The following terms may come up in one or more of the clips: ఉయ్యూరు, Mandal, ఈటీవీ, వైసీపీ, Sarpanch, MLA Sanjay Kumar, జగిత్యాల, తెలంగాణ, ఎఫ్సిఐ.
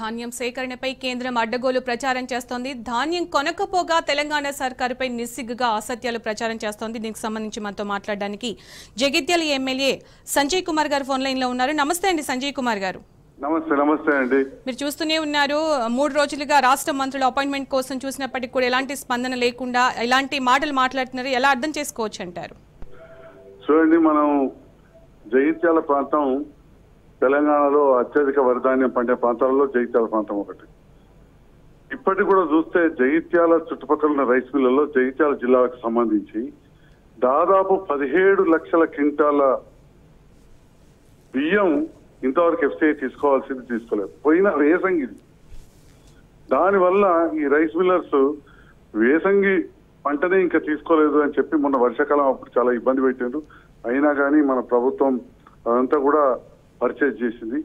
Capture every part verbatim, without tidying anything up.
ధాన్యం సేకరణపై కేంద్రం అడ్డగోలు ప్రచారం చేస్తోంది. ధాన్యం కొనకపోగా తెలంగాణ సర్కారుపై నిస్సిగ్గుగా అసత్యాలు ప్రచారం చేస్తోంది. దీనికి సంబంధించి మనతో మాట్లాడడానికి జగిత్యాల ఎమ్మెల్యే సంజయ్ కుమార్ గారు ఫోన్ లైన్ లో ఉన్నారు. నమస్తే అండి సంజయ్ కుమార్ గారు. నమస్తే నమస్తే అండి. మీరు చూస్తూనే ఉన్నారు, మూడు రోజులుగా రాష్ట్ర మంత్రుల అపాయింట్మెంట్ కోసం చూసినప్పటికీ కూడా ఎలాంటి స్పందన లేకుండా ఇలాంటి మాటలు మాట్లాడుతున్నారు. ఎలా అర్థం చేసుకోవచ్చు అంటారు? చూడండి, మనం జగిత్యాల ప్రాంతం తెలంగాణలో అత్యధిక వరిధాన్యం పండే ప్రాంతాలలో జగిత్యాల ప్రాంతం ఒకటి. ఇప్పటికి కూడా చూస్తే జగిత్యాల చుట్టుపక్కల ఉన్న రైస్ మిల్లలో జగిత్యాల జిల్లాకు సంబంధించి దాదాపు పదిహేడు లక్షల క్వింటాల బియ్యం ఇంతవరకు ఎఫ్సిఐ తీసుకోవాల్సింది తీసుకోలేదు. పోయిన వేసంగి, దానివల్ల ఈ రైస్ మిల్లర్స్ వేసంగి పంటనే ఇంకా తీసుకోలేదు అని చెప్పి మొన్న వర్షాకాలం అప్పుడు చాలా ఇబ్బంది పెట్టారు. అయినా కానీ మన ప్రభుత్వం అదంతా కూడా పర్చేజ్ చేసింది.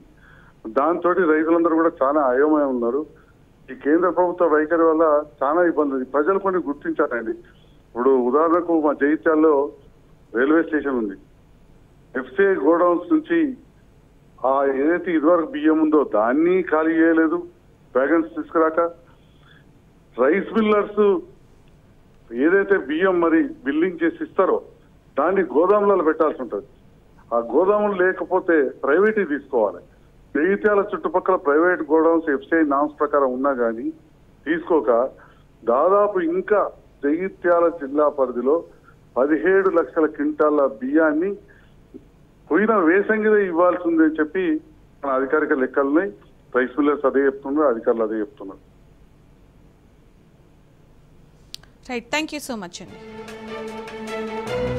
దాంతో రైతులందరూ కూడా చాలా అయోమయం ఉన్నారు. ఈ కేంద్ర ప్రభుత్వ వైఖరి వల్ల చాలా ఇబ్బంది. ప్రజలు కొన్ని గుర్తించారండి. ఇప్పుడు ఉదాహరణకు మా జగిత్యాల్లో రైల్వే స్టేషన్ ఉంది. ఎఫ్సిఐ గోడౌన్స్ నుంచి ఆ ఏదైతే ఇదివరకు బియ్యం ఉందో దాన్ని ఖాళీ చేయలేదు వ్యాగన్స్ తీసుకురాక. రైస్ మిల్లర్స్ ఏదైతే బియ్యం మరి బిల్లింగ్ చేసి ఇస్తారో దాన్ని గోదాములలో పెట్టాల్సి ఉంటుంది. ఆ గోదాములు లేకపోతే ప్రైవేట్ తీసుకోవాలి. జగిత్యాల చుట్టుపక్కల ప్రైవేట్ గోడౌన్స్ ఎఫ్సిఐ నామ్స్ ప్రకారం ఉన్నా కానీ తీసుకోక దాదాపు ఇంకా జగిత్యాల జిల్లా పరిధిలో పదిహేడు లక్షల క్వింటాల బియ్యాన్ని పోయిన వేసంగిలో ఇవ్వాల్సి ఉంది అని చెప్పి మన అధికారిక లెక్కల్ని రైస్ మిల్లర్స్ అదే చెప్తున్నారు, అధికారులు అదే చెప్తున్నారు. Right, thank you so much అండి.